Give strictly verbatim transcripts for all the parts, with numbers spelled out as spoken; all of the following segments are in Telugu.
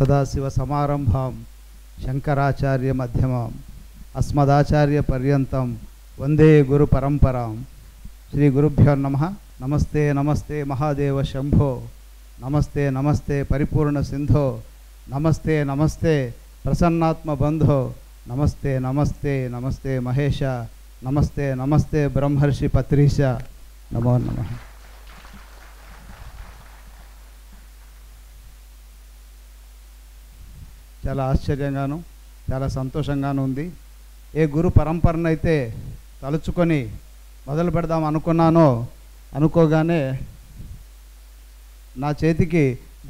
सदाशिव समारंभां शंकराचार्य मध्यमां अस्मदाचार्य पर्यन्तं वंदे गुरु परंपरां श्री गुरुभ्यो नमः। नमस्ते नमस्ते महादेव शंभो, नमस्ते नमस्ते परिपूर्ण सिंधो, नमस्ते नमस्ते प्रसन्नात्म बंधो, नमस्ते नमस्ते नमस्ते महेश, नमस्ते नमस्ते ब्रह्मर्षि पत्रीश, नमो नमः। చాలా ఆశ్చర్యంగాను చాలా సంతోషంగాను ఉంది. ఏ గురు పరంపరను అయితే తలుచుకొని మొదలు పెడదాం అనుకున్నానో అనుకోగానే నా చేతికి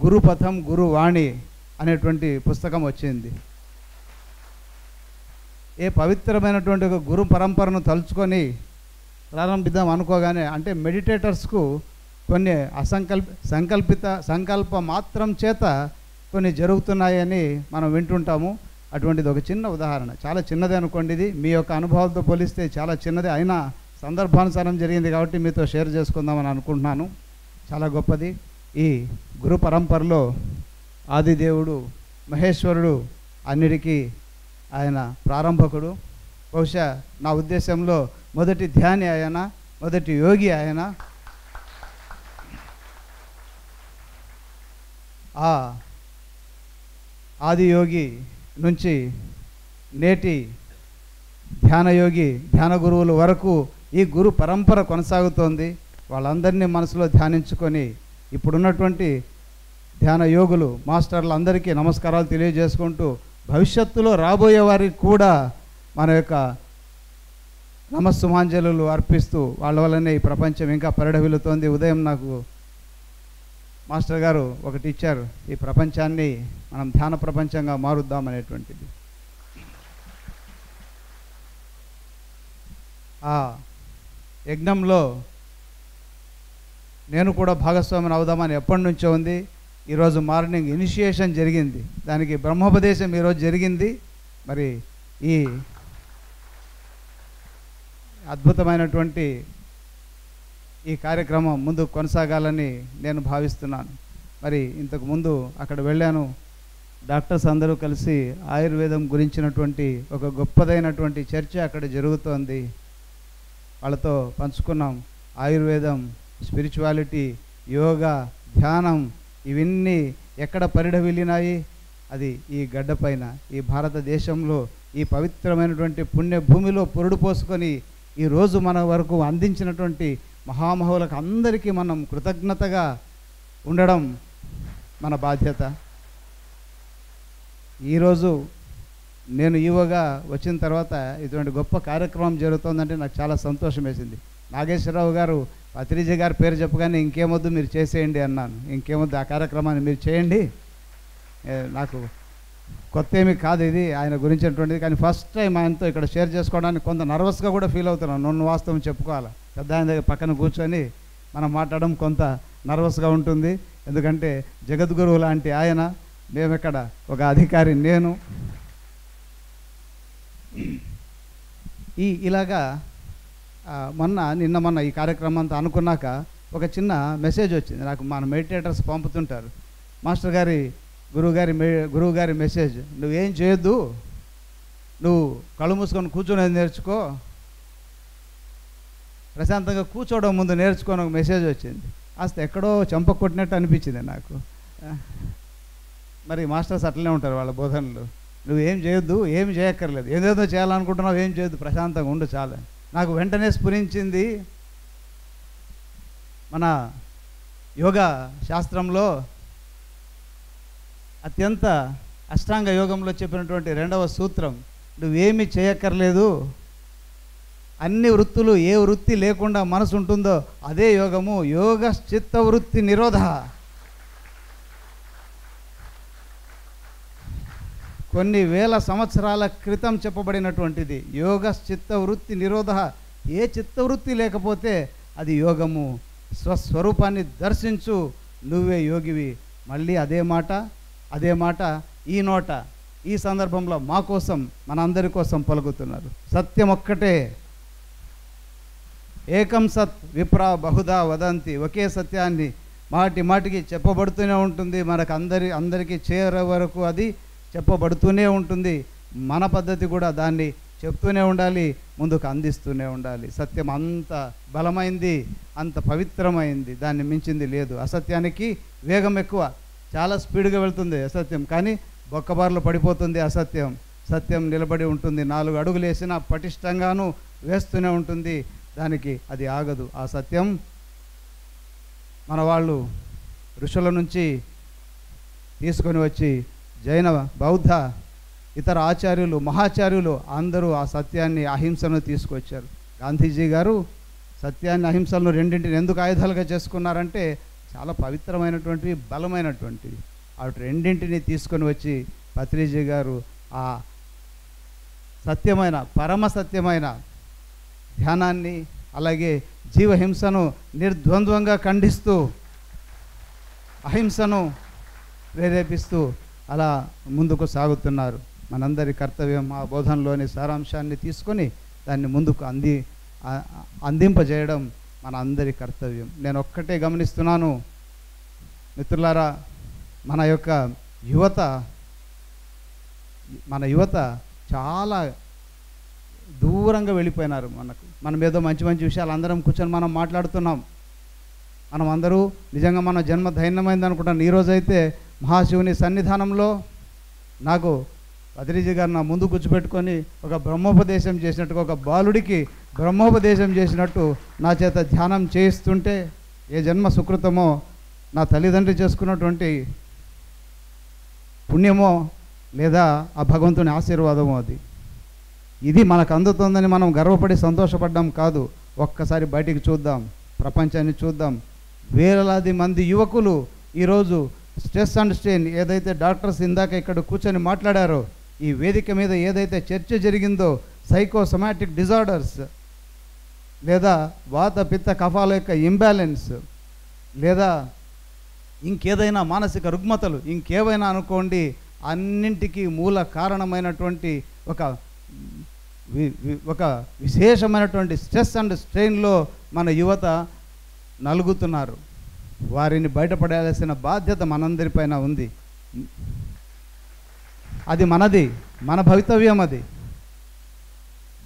గురుపథం గురువాణి అనేటువంటి పుస్తకం వచ్చింది. ఏ పవిత్రమైనటువంటి ఒక గురు పరంపరను తలుచుకొని ప్రారంభిద్దాం అనుకోగానే, అంటే మెడిటేటర్స్కు కొన్ని అసంకల్ప సంకల్పిత సంకల్ప మాత్రం చేత కొన్ని జరుగుతున్నాయని మనం వింటుంటాము. అటువంటిది ఒక చిన్న ఉదాహరణ, చాలా చిన్నదే అనుకోండి. ఇది మీ యొక్క అనుభవాలతో పోలిస్తే చాలా చిన్నదే, అయినా సందర్భానుసారం జరిగింది కాబట్టి మీతో షేర్ చేసుకుందామని అనుకుంటున్నాను. చాలా గొప్పది. ఈ గురు పరంపరలో ఆదిదేవుడు మహేశ్వరుడు అన్నిటికీ ఆయన ప్రారంభకుడు. బహుశా నా ఉద్దేశంలో మొదటి ధ్యాని ఆయన, మొదటి యోగి ఆయన. ఆ ఆదియోగి నుంచి నేటి ధ్యానయోగి ధ్యాన గురువుల వరకు ఈ గురు పరంపర కొనసాగుతోంది. వాళ్ళందరినీ మనసులో ధ్యానించుకొని ఇప్పుడున్నటువంటి ధ్యాన యోగులు మాస్టర్లందరికీ నమస్కారాలు తెలియజేసుకుంటూ, భవిష్యత్తులో రాబోయే వారికి కూడా మన యొక్క నమస్సుమాంజలు అర్పిస్తూ, వాళ్ళ వల్లనే ఈ ప్రపంచం ఇంకా పరిడవిల్లుతోంది. ఉదయం నాకు మాస్టర్ గారు ఒక టీచర్, ఈ ప్రపంచాన్ని మనం ధ్యాన ప్రపంచంగా మారుద్దాం అనేటువంటిది. ఆ యజ్ఞంలో నేను కూడా భాగస్వామిని అవుదామని ఎప్పటి నుంచో ఉంది. ఈరోజు మార్నింగ్ ఇనిషియేషన్ జరిగింది, దానికి బ్రహ్మోపదేశం ఈరోజు జరిగింది. మరి ఈ అద్భుతమైనటువంటి ఈ కార్యక్రమం ముందు కొనసాగాలని నేను భావిస్తున్నాను. మరి ఇంతకు ముందు అక్కడ వెళ్ళాను, డాక్టర్స్ అందరూ కలిసి ఆయుర్వేదం గురించినటువంటి ఒక గొప్పదైనటువంటి చర్చ అక్కడ జరుగుతోంది. వాళ్ళతో పంచుకున్నాం. ఆయుర్వేదం, స్పిరిచువాలిటీ, యోగా, ధ్యానం ఇవన్నీ ఎక్కడ పరిఢవిల్లినాయి? అది ఈ గడ్డపైన, ఈ భారతదేశంలో, ఈ పవిత్రమైనటువంటి పుణ్యభూమిలో పురుడు పోసుకొని ఈరోజు మన వరకు అందించినటువంటి మహామహులకు అందరికీ మనం కృతజ్ఞతగా ఉండడం మన బాధ్యత. ఈరోజు నేను ఈవోగా వచ్చిన తర్వాత ఇటువంటి గొప్ప కార్యక్రమం జరుగుతుందంటే నాకు చాలా సంతోషం వేసింది. నాగేశ్వరరావు గారు పత్రిజీ గారి పేరు చెప్పగానే ఇంకేమొద్దు మీరు చేసేయండి అన్నాను. ఇంకేమొద్దు ఆ కార్యక్రమాన్ని మీరు చేయండి, నాకు కొత్త ఏమీ కాదు ఇది, ఆయన గురించినటువంటిది. కానీ ఫస్ట్ టైం ఆయనతో ఇక్కడ షేర్ చేసుకోవడానికి కొంత నర్వస్గా కూడా ఫీల్ అవుతున్నాను. నన్ను వాస్తవం చెప్పుకోవాలా, పెద్ద ఆయన దగ్గర పక్కన కూర్చొని మనం మాట్లాడడం కొంత నర్వస్గా ఉంటుంది. ఎందుకంటే జగద్గురువు లాంటి ఆయన, మేమెక్కడ ఒక అధికారి నేను. ఈ ఇలాగా మొన్న నిన్న మొన్న ఈ కార్యక్రమం అంతా అనుకున్నాక ఒక చిన్న మెసేజ్ వచ్చింది నాకు. మన మెడిటేటర్స్ పంపుతుంటారు, మాస్టర్ గారి గురువుగారి మె గురువుగారి మెసేజ్, నువ్వేం చేయొద్దు, నువ్వు కళ్ళు మూసుకొని కూర్చొని నేర్చుకో, ప్రశాంతంగా కూర్చోవడం ముందు నేర్చుకొని ఒక మెసేజ్ వచ్చింది. అసలు ఎక్కడో చెంప కొట్టినట్టు అనిపించింది నాకు. మరి మాస్టర్స్ అట్లనే ఉంటారు వాళ్ళ బోధనలు, నువ్వేం చేయొద్దు, ఏం చేయక్కర్లేదు, ఏదేదో చేయాలనుకుంటున్నావు ఏం చేయొద్దు, ప్రశాంతంగా ఉండు చాలా. నాకు వెంటనే స్ఫురించింది మన యోగా శాస్త్రంలో అత్యంత అష్టాంగ యోగంలో చెప్పినటువంటి రెండవ సూత్రం, నువ్వేమి చేయక్కర్లేదు, అన్ని వృత్తులు ఏ వృత్తి లేకుండా మనసు ఉంటుందో అదే యోగము, యోగ చిత్త వృత్తి నిరోధ. కొన్ని వేల సంవత్సరాల క్రితం చెప్పబడినటువంటిది యోగ చిత్త వృత్తి నిరోధ. ఏ చిత్తవృత్తి లేకపోతే అది యోగము. స్వస్వరూపాన్ని దర్శించు, నువ్వే యోగివి. మళ్ళీ అదే మాట అదే మాట ఈ నోట ఈ సందర్భంలో మా కోసం మనందరి కోసం పలుకుతున్నారు. సత్యం ఒక్కటే, ఏకం సత్ విప్రా బహుదా వదంతి, ఒకే సత్యాన్ని మాటి మాటికి చెప్పబడుతూనే ఉంటుంది మనకు అందరి అందరికీ చేరే వరకు అది చెప్పబడుతూనే ఉంటుంది మన పద్ధతి కూడా దాన్ని చెప్తూనే ఉండాలి ముందుకు అందిస్తూనే ఉండాలి సత్యం అంత బలమైంది అంత పవిత్రమైంది దాన్ని మించింది లేదు అసత్యానికి వేగం ఎక్కువ చాలా స్పీడ్‌గా వెళ్తుంది అసత్యం కానీ బొక్కబార్లు పడిపోతుంది అసత్యం సత్యం నిలబడి ఉంటుంది నాలుగు అడుగులు వేసినా పటిష్టంగాను వేస్తూనే ఉంటుంది దానికి అది ఆగదు ఆ సత్యం మన వాళ్ళు ఋషుల నుంచి తీసుకొని వచ్చి జైన బౌద్ధ ఇతర ఆచార్యులు మహాచార్యులు అందరూ ఆ సత్యాన్ని అహింసను తీసుకొచ్చారు గాంధీజీ గారు సత్యాన్ని అహింసలను రెండింటిని ఎందుకు ఆయుధాలుగా చేసుకున్నారంటే చాలా పవిత్రమైనటువంటివి బలమైనటువంటివి ఆ రెండింటిని తీసుకొని వచ్చి పత్రిజీ గారు ఆ సత్యమైన పరమ సత్యమైన ధ్యానాన్ని అలాగే జీవహింసను నిర్ద్వంద్వంగా ఖండిస్తూ అహింసను ప్రేరేపిస్తూ అలా ముందుకు సాగుతున్నారు మనందరి కర్తవ్యం ఆ బోధనలోని సారాంశాన్ని తీసుకొని దాన్ని ముందుకు అంది అందింపజేయడం మన అందరి కర్తవ్యం నేను ఒక్కటే గమనిస్తున్నాను మిత్రులారా మన యొక్క యువత మన యువత చాలా దూరంగా వెళ్ళిపోయినారు మనకు మనం ఏదో మంచి మంచి విషయాలు అందరం కూర్చొని మనం మాట్లాడుతున్నాం మనం అందరూ నిజంగా మన జన్మ ధైర్యమైంది అనుకుంటాను ఈరోజైతే మహాశివుని సన్నిధానంలో నాకు అదిరిజీ గారు నా ముందు కూర్చోబెట్టుకొని ఒక బ్రహ్మోపదేశం చేసినట్టుగా ఒక బాలుడికి బ్రహ్మోపదేశం చేసినట్టు నా చేత ధ్యానం చేయిస్తుంటే ఏ జన్మ సుకృతమో నా తల్లిదండ్రి చేసుకున్నటువంటి పుణ్యమో లేదా ఆ భగవంతుని ఆశీర్వాదమో అది ఇది మనకు అందుతుందని మనం గర్వపడి సంతోషపడ్డాం కాదు ఒక్కసారి బయటికి చూద్దాం ప్రపంచాన్ని చూద్దాం వేలాది మంది యువకులు ఈరోజు స్ట్రెస్ అండ్ స్ట్రెయిన్ ఏదైతే డాక్టర్స్ ఇందాక ఇక్కడ కూర్చొని మాట్లాడారో ఈ వేదిక మీద ఏదైతే చర్చ జరిగిందో సైకోసమాటిక్ డిజార్డర్స్ లేదా వాత పిత్త కఫాల యొక్క ఇంబ్యాలెన్స్ లేదా ఇంకేదైనా మానసిక రుగ్మతలు ఇంకేవైనా అనుకోండి అన్నింటికీ మూల కారణమైనటువంటి ఒక ఒక విశేషమైనటువంటి స్ట్రెస్ అండ్ స్ట్రెయిన్లో మన యువత నలుగుతున్నారు వారిని బయటపడాల్సిన బాధ్యత మనందరిపైన ఉంది అది మనది మన భవితవ్యం అది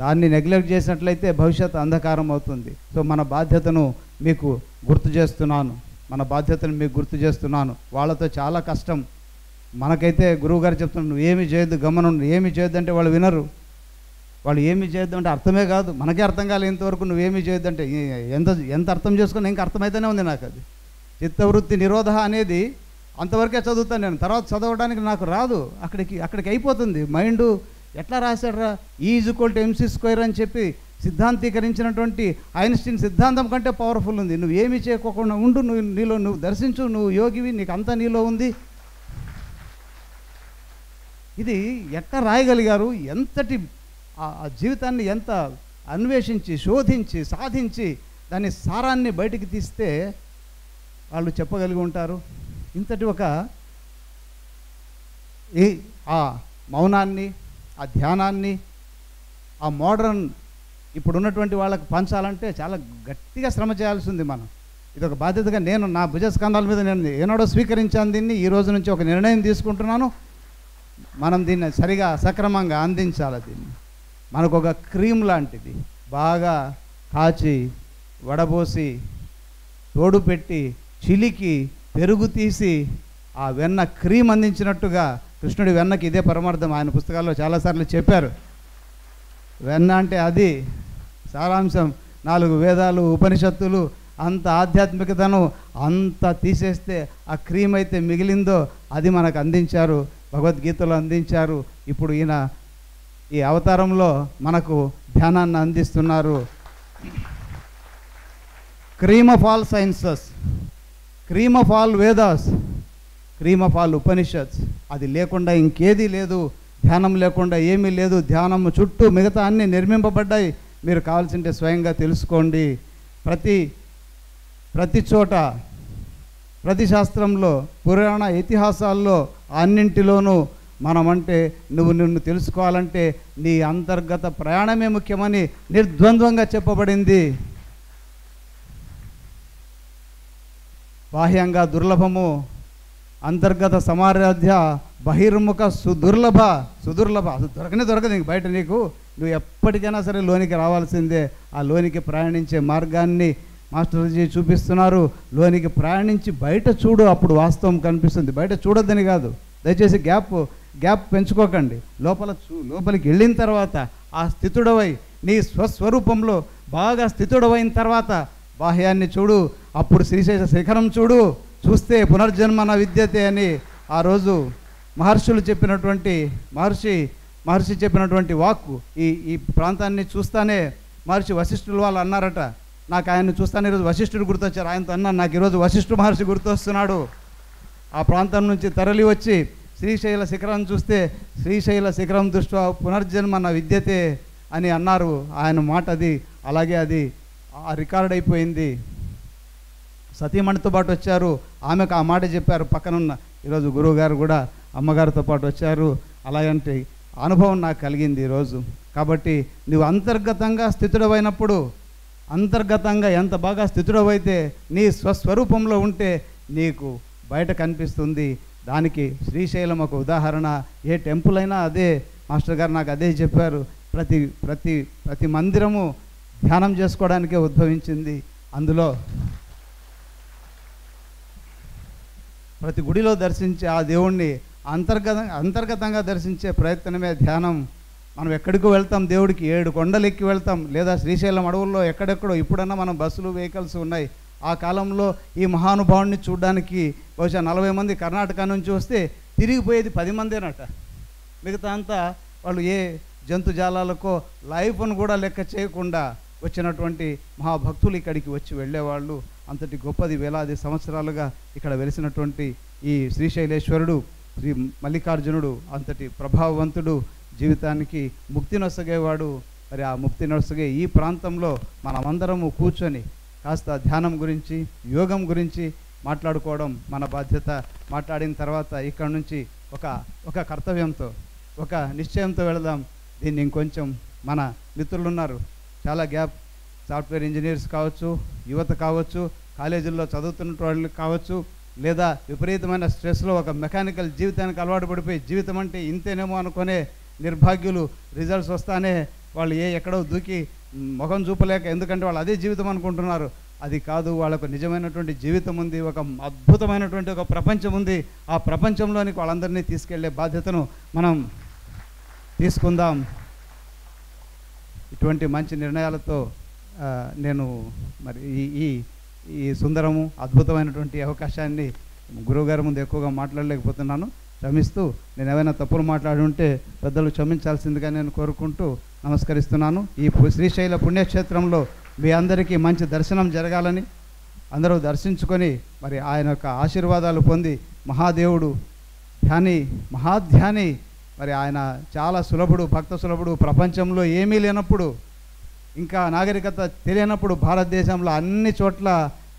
దాన్ని నెగ్లెక్ట్ చేసినట్లయితే భవిష్యత్తు అంధకారం అవుతుంది సో మన బాధ్యతను మీకు గుర్తు చేస్తున్నాను మన బాధ్యతను మీకు గుర్తు చేస్తున్నాను వాళ్ళతో చాలా కష్టం మనకైతే గురువుగారు చెప్తున్నాం నువ్వు ఏమి చేయొద్దు గమనం నువ్వు ఏమి చేయొద్దు అంటే వాళ్ళు వినరు వాళ్ళు ఏమి చేయొద్దు అంటే అర్థమే కాదు మనకే అర్థం కాలే ఇంతవరకు నువ్వేమి చేయొద్దు అంటే ఎంత ఎంత అర్థం చేసుకున్నా ఇంకా అర్థమైతేనే ఉంది నాకు అది చిత్తవృత్తి నిరోధ అనేది అంతవరకే చదువుతాను నేను తర్వాత చదవడానికి నాకు రాదు అక్కడికి అక్కడికి అయిపోతుంది మైండ్ ఎట్లా రాశాడరా E is equal to MC square అని చెప్పి సిద్ధాంతీకరించినటువంటి ఐన్స్టీన్ సిద్ధాంతం కంటే పవర్ఫుల్ ఉంది నువ్వు ఏమీ చేయకోకుండా ఉండు నువ్వు నీలో నువ్వు దర్శించు నువ్వు యోగివి నీకు అంతా నీలో ఉంది ఇది ఎట్లా రాయగలిగారు ఎంతటి ఆ జీవితాన్ని ఎంత అన్వేషించి శోధించి సాధించి దాని సారాన్ని బయటికి తీస్తే వాళ్ళు చెప్పగలిగి ఉంటారు ఇంతటి ఒక ఈ ఆ మౌనాన్ని ఆ ధ్యానాన్ని ఆ మోడర్న్ ఇప్పుడు ఉన్నటువంటి వాళ్ళకు పంచాలంటే చాలా గట్టిగా శ్రమ చేయాల్సి ఉంది మనం ఇది ఒక బాధ్యతగా నేను నా భుజస్కంధాల మీద నేను ఏనాడో స్వీకరించాను దీన్ని ఈ రోజు నుంచి ఒక నిర్ణయం తీసుకుంటున్నాను మనం దీన్ని సరిగా సక్రమంగా అందించాలి దీన్ని మనకు ఒక క్రీమ్ లాంటిది బాగా కాచి వడబోసి తోడు పెట్టి చిలికి పెరుగు తీసి ఆ వెన్న క్రీమ్ అందించినట్టుగా కృష్ణుడి వెన్నకి ఇదే పరమార్థం ఆయన పుస్తకాల్లో చాలాసార్లు చెప్పారు వెన్న అంటే అది సారాంశం నాలుగు వేదాలు ఉపనిషత్తులు అంత ఆధ్యాత్మికతను అంతా తీసేస్తే ఆ క్రీమ్ అయితే మిగిలిందో అది మనకు అందించారు భగవద్గీతలో అందించారు ఇప్పుడు ఈయన ఈ అవతారంలో మనకు ధ్యానాన్ని అందిస్తున్నారు cream of all sciences cream of all Vedas cream of all Upanishads అది లేకుండా ఇంకేదీ లేదు ధ్యానం లేకుండా ఏమీ లేదు ధ్యానం చుట్టూ మిగతా అన్నీ నిర్మింపబడ్డాయి మీరు కావాల్సింటే స్వయంగా తెలుసుకోండి ప్రతి ప్రతి చోట ప్రతి శాస్త్రంలో పురాణ ఇతిహాసాల్లో అన్నింటిలోనూ మనమంటే నువ్వు నిన్ను తెలుసుకోవాలంటే నీ అంతర్గత ప్రయాణమే ముఖ్యమని నిర్ద్వంద్వంగా చెప్పబడింది బాహ్యంగా దుర్లభము అంతర్గత సమారాధ్య బహిర్ముఖ సుదుర్లభ సుదుర్లభ అది దొరకనే దొరకదు ఇంక బయట నీకు నువ్వు ఎప్పటికైనా సరే లోనికి రావాల్సిందే ఆ లోనికి ప్రయాణించే మార్గాన్ని మాస్టర్జీ చూపిస్తున్నారు లోనికి ప్రయాణించి బయట చూడు అప్పుడు వాస్తవం కనిపిస్తుంది బయట చూడొద్దని కాదు దయచేసి గ్యాప్ గ్యాప్ పెంచుకోకండి లోపల లోపలికి వెళ్ళిన తర్వాత ఆ స్థితుడవై నీ స్వస్వరూపంలో బాగా స్థితుడవైన తర్వాత బాహ్యాన్ని చూడు అప్పుడు శ్రీశైల శిఖరం చూడు చూస్తే పునర్జన్మన విద్యతే అని ఆ రోజు మహర్షులు చెప్పినటువంటి మహర్షి మహర్షి చెప్పినటువంటి వాక్కు ఈ ఈ ప్రాంతాన్ని చూస్తానే మహర్షి వశిష్ఠులు వాళ్ళు అన్నారట నాకు ఆయన్ని చూస్తానే ఈరోజు వశిష్ఠుడు గుర్తొచ్చారు ఆయనతో అన్నాను నాకు ఈరోజు వశిష్ఠు మహర్షి గుర్తొస్తున్నాడు ఆ ప్రాంతం నుంచి తరలి వచ్చి శ్రీశైల శిఖరం చూస్తే శ్రీశైల శిఖరం దృష్ట్యా పునర్జన్మన విద్యతే అని అన్నారు ఆయన మాట అది అలాగే అది ఆ రికార్డ్ అయిపోయింది సతీమణితో పాటు వచ్చారు ఆమెకు ఆ మాట చెప్పారు పక్కనున్న ఈరోజు గురువుగారు కూడా అమ్మగారితో పాటు వచ్చారు అలాగంటే అనుభవం నాకు కలిగింది ఈరోజు కాబట్టి నువ్వు అంతర్గతంగా స్థితుడవైనప్పుడు అంతర్గతంగా ఎంత బాగా స్థితుడవైతే నీ స్వస్వరూపంలో ఉంటే నీకు బయట కనిపిస్తుంది దానికి శ్రీశైలం ఒక ఉదాహరణ ఏ టెంపుల్ అయినా అదే మాస్టర్ గారు నాకు అదే చెప్పారు ప్రతి ప్రతి ప్రతి మందిరము ధ్యానం చేసుకోవడానికే ఉద్భవించింది అందులో ప్రతి గుడిలో దర్శించే ఆ దేవుణ్ణి అంతర్గత అంతర్గతంగా దర్శించే ప్రయత్నమే ధ్యానం మనం ఎక్కడికి వెళ్తాం దేవుడికి ఏడు కొండలు ఎక్కి వెళ్తాం లేదా శ్రీశైలం అడవుల్లో ఎక్కడెక్కడో ఇప్పుడన్నా మనం బస్సులు వెహికల్స్ ఉన్నాయి ఆ కాలంలో ఈ మహానుభావుడిని చూడడానికి బహుశా నలభై మంది కర్ణాటక నుంచి వస్తే తిరిగిపోయేది పది మందేనట మిగతా అంతా వాళ్ళు ఏ జంతుజాలాలకో లైఫ్ను కూడా లెక్క చేయకుండా వచ్చినటువంటి మహాభక్తులు ఇక్కడికి వచ్చి వెళ్ళేవాళ్ళు అంతటి గొప్పది వేలాది సంవత్సరాలుగా ఇక్కడ వెలిసినటువంటి ఈ శ్రీశైలేశ్వరుడు శ్రీ మల్లికార్జునుడు అంతటి ప్రభావవంతుడు జీవితానికి ముక్తి నొసగేవాడు మరి ఆ ముక్తి నొసగే ఈ ప్రాంతంలో మనమందరము కూర్చొని కాస్త ధ్యానం గురించి యోగం గురించి మాట్లాడుకోవడం మన బాధ్యత మాట్లాడిన తర్వాత ఇక్కడ నుంచి ఒక ఒక కర్తవ్యంతో ఒక నిశ్చయంతో వెళదాం దీన్ని ఇంకొంచెం మన మిత్రులు ఉన్నారు చాలా గ్యాప్ సాఫ్ట్వేర్ ఇంజనీర్స్ కావచ్చు యువత కావచ్చు కాలేజీల్లో చదువుతున్న వాళ్ళు కావచ్చు లేదా విపరీతమైన స్ట్రెస్లో ఒక మెకానికల్ జీవితానికి అలవాటు పడిపోయి జీవితం అంటే ఇంతేనేమో అనుకునే నిర్భాగ్యులు రిజల్ట్స్ వస్తానే వాళ్ళు ఏ ఎక్కడో దూకి ముఖం చూపలేక ఎందుకంటే వాళ్ళు అదే జీవితం అనుకుంటున్నారు అది కాదు వాళ్ళకు నిజమైనటువంటి జీవితం ఉంది ఒక అద్భుతమైనటువంటి ఒక ప్రపంచం ఉంది ఆ ప్రపంచంలోనికి వాళ్ళందరినీ తీసుకెళ్లే బాధ్యతను మనం తీసుకుందాం ఇటువంటి మంచి నిర్ణయాలతో నేను మరి ఈ ఈ సుందరము అద్భుతమైనటువంటి అవకాశాన్ని గురువుగారి ముందు ఎక్కువగా మాట్లాడలేకపోతున్నాను క్షమిస్తూ నేను ఏమైనా తప్పులు మాట్లాడి ఉంటే పెద్దలు క్షమించాల్సిందిగా నేను కోరుకుంటూ నమస్కరిస్తున్నాను ఈ శ్రీశైల పుణ్యక్షేత్రంలో మీ అందరికీ మంచి దర్శనం జరగాలని అందరూ దర్శించుకొని మరి ఆయన యొక్క ఆశీర్వాదాలు పొంది మహాదేవుడు ధ్యాని మహాధ్యాని మరి ఆయన చాలా సులభుడు భక్త సులభుడు ప్రపంచంలో ఏమీ లేనప్పుడు ఇంకా నాగరికత తెలియనప్పుడు భారతదేశంలో అన్ని చోట్ల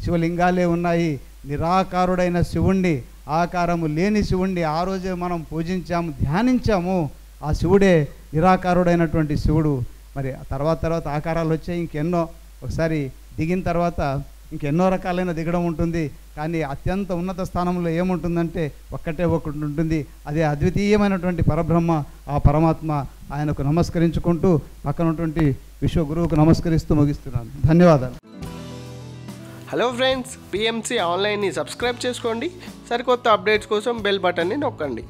శివలింగాలే ఉన్నాయి నిరాకారుడైన శివుణ్ణి ఆకారము లేని శివుణ్ణి ఆ రోజే మనం పూజించాము ధ్యానించాము ఆ శివుడే నిరాకారుడైనటువంటి శివుడు మరి తర్వాత తర్వాత ఆకారాలు వచ్చాయి ఇంకెన్నో ఒకసారి దిగిన తర్వాత ఇంకెన్నో రకాలైన దిగడం ఉంటుంది కానీ అత్యంత ఉన్నత స్థానంలో ఏముంటుందంటే ఒక్కటే ఒకటి ఉంటుంది అదే అద్వితీయమైనటువంటి పరబ్రహ్మ ఆ పరమాత్మ ఆయనకు నమస్కరించుకుంటూ పక్కనటువంటి విశ్వగురువుకు నమస్కరిస్తూ ముగిస్తున్నాను ధన్యవాదాలు హలో ఫ్రెండ్స్ పిఎంసి ఆన్లైన్ని సబ్స్క్రైబ్ చేసుకోండి సరికొత్త అప్డేట్స్ కోసం బెల్ బటన్ని నొక్కండి